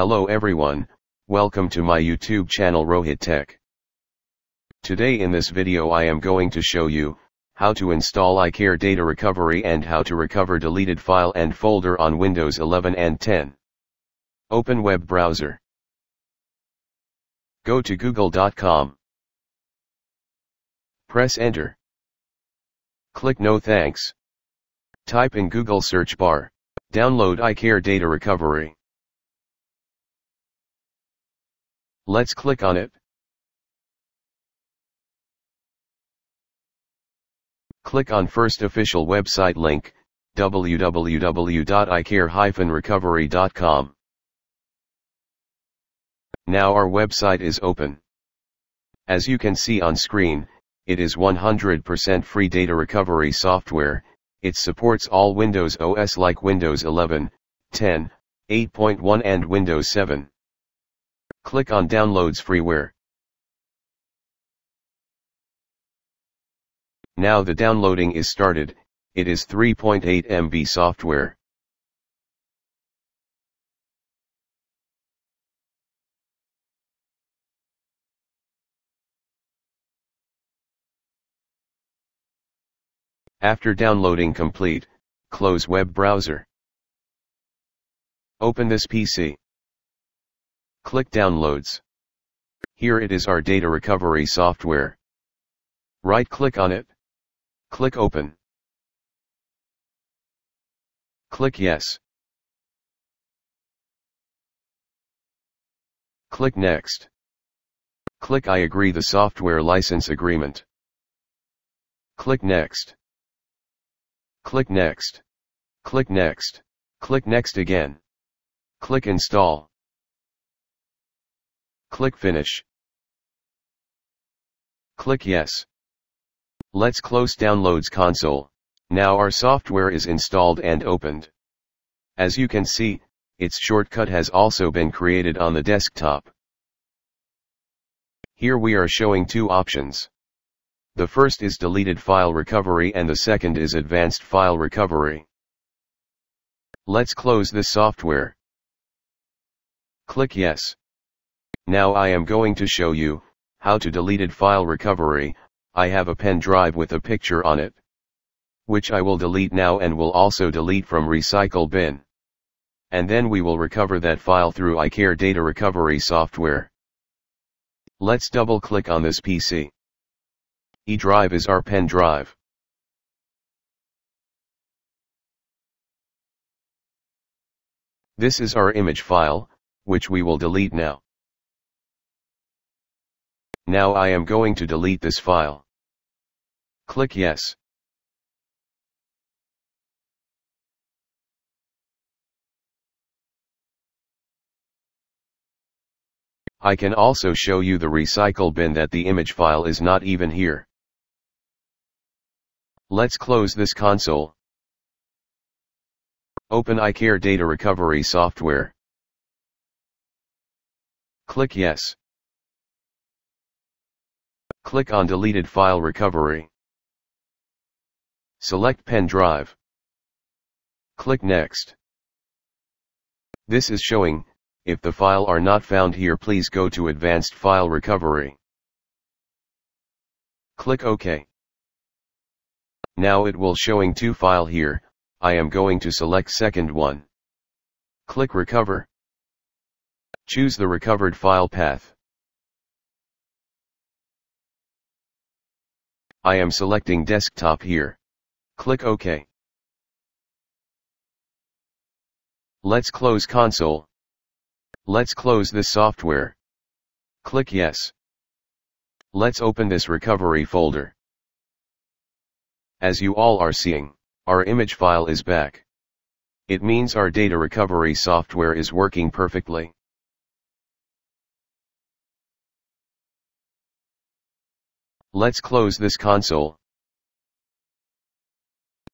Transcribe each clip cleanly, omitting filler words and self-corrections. Hello everyone, welcome to my YouTube channel Rohit Tech. Today in this video I am going to show you how to install iCare Data Recovery and how to recover deleted file and folder on Windows 11 and 10. Open web browser. Go to google.com. Press enter. Click no thanks. Type in Google search bar, download iCare Data Recovery. Let's click on it. Click on first official website link, www.icare-recovery.com. Now our website is open. As you can see on screen, it is 100% free data recovery software. It supports all Windows OS like Windows 11, 10, 8.1 and Windows 7. Click on Downloads Freeware. Now the downloading is started. It is 3.8 MB software. After downloading complete, close web browser. Open this PC. Click Downloads. Here it is, our data recovery software. Right click on it. Click Open. Click Yes. Click Next. Click I agree the software license agreement. Click Next. Click Next. Click Next. Click Next again. Click Install. Click Finish. Click Yes. Let's close Downloads console. Now our software is installed and opened. As you can see, its shortcut has also been created on the desktop. Here we are showing two options. The first is Deleted File Recovery and the second is Advanced File Recovery. Let's close this software. Click Yes. Now I am going to show you how to deleted file recovery. I have a pen drive with a picture on it, which I will delete now and will also delete from recycle bin. And then we will recover that file through iCare Data Recovery software. Let's double click on this PC. E drive is our pen drive. This is our image file, which we will delete now. Now I am going to delete this file. Click Yes. I can also show you the recycle bin that the image file is not even here. Let's close this console. Open iCare Data Recovery software. Click Yes. Click on Deleted File Recovery. Select Pen Drive. Click Next. This is showing, if the file are not found here please go to Advanced File Recovery. Click OK. Now it will showing two file here. I am going to select second one. Click Recover. Choose the recovered file path. I am selecting desktop here. Click OK. Let's close console. Let's close this software. Click Yes. Let's open this recovery folder. As you all are seeing, our image file is back. It means our data recovery software is working perfectly. Let's close this console.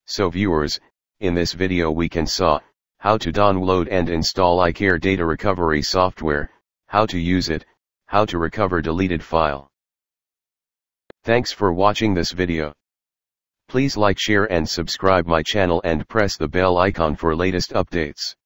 So viewers, in this video we can saw how to download and install iCare Data Recovery software, how to use it, how to recover deleted file. Thanks for watching this video. Please like, share and subscribe my channel and press the bell icon for latest updates.